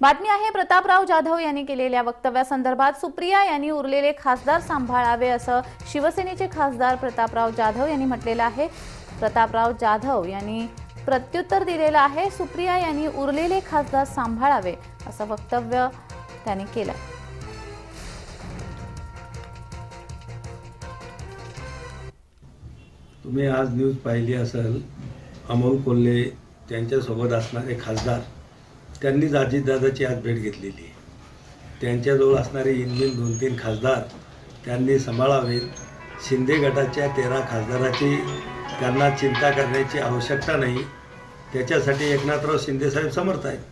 बातमी आहे प्रतापराव जाधव यांनी केलेल्या वक्तव्यासंदर्भात सुप्रिया यांनी उरलेले खासदार सांभाळावे असं शिवसेनेचे खासदार प्रतापराव जाधव यांनी म्हटलेलं आहे। प्रतापराव जाधव यांनी प्रत्युत्तर दिलेलं आहे। सुप्रिया यांनी उरलेले खासदार सांभाळावे असं वक्तव्य त्यांनी केलं। तुम्ही आज न्यूज पाहिली असेल, अमोल कोल्ले त्यांच्या सोबत असणारे खासदार त्यांनीच अजीत दादाची आज भेट घेतलेली आहे। त्यांच्याजवळ असणारे इनबिन 2-3 खासदार त्यांनी सांभाळावेत। शिंदे गटाच्या 13 खासदाराची त्यांना चिंता करण्याची आवश्यकता नाही। त्याच्यासाठी एकनाथराव शिंदे साहेब समर्थ आहेत।